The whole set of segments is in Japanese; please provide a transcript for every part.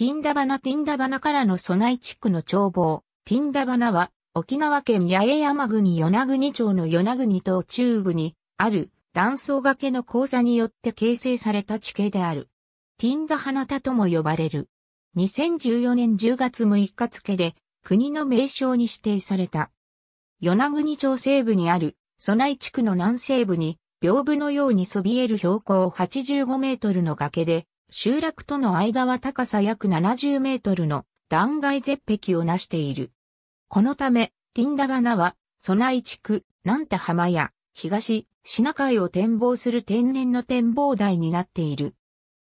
ティンダバナからの蘇内地区の眺望。ティンダバナは沖縄県八重山郡与那国町の与那国島中部にある断層崖の交差によって形成された地形である。ティンダハナタとも呼ばれる。2014年10月6日付で国の名勝に指定された。与那国町西部にある蘇内地区の南西部に屏風のようにそびえる標高85メートルの崖で、集落との間は高さ約70メートルの断崖絶壁をなしている。このため、ティンダバナは、蘇内地区、南太浜や、東、シナ海を展望する天然の展望台になっている。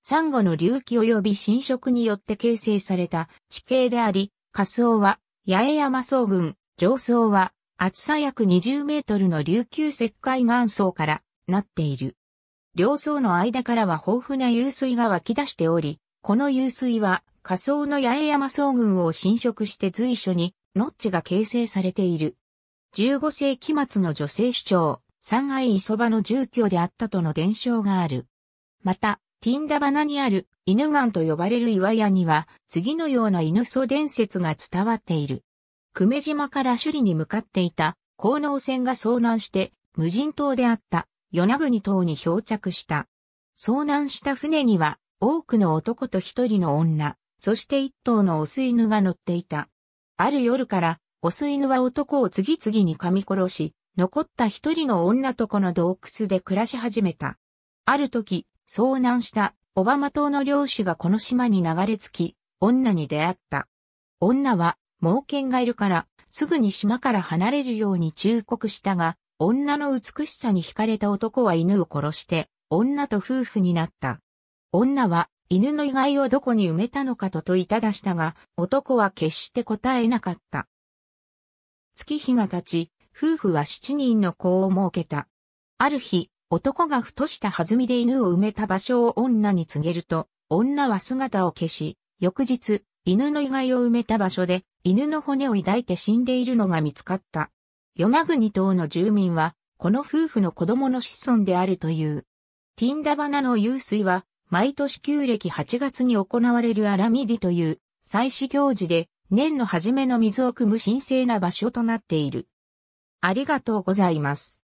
サンゴの隆起及び浸食によって形成された地形であり、下層は、八重山層群、上層は、厚さ約20メートルの琉球石灰岩層からなっている。両層の間からは豊富な湧水が湧き出しており、この湧水は下層の八重山層群を浸食して随所にノッチが形成されている。15世紀末の女性首長、三愛磯場の住居であったとの伝承がある。また、ティンダバナにある犬岩と呼ばれる岩屋には次のような犬祖伝説が伝わっている。久米島から首里に向かっていた弘農船が遭難して無人島であった。与那国島に漂着した。遭難した船には多くの男と一人の女、そして一頭のオス犬が乗っていた。ある夜からオス犬は男を次々に噛み殺し、残った一人の女とこの洞窟で暮らし始めた。ある時、遭難した小浜島の漁師がこの島に流れ着き、女に出会った。女は猛犬がいるからすぐに島から離れるように忠告したが、女の美しさに惹かれた男は犬を殺して、女と夫婦になった。女は犬の遺骸をどこに埋めたのかと問いただしたが、男は決して答えなかった。月日が経ち、夫婦は7人の子を設けた。ある日、男がふとした弾みで犬を埋めた場所を女に告げると、女は姿を消し、翌日、犬の遺骸を埋めた場所で、犬の骨を抱いて死んでいるのが見つかった。与那国島の住民は、この夫婦の子供の子孫であるという。ティンダバナの湧水は、毎年旧暦8月に行われるアラミディという、祭祀行事で、年の初めの水を汲む神聖な場所となっている。ありがとうございます。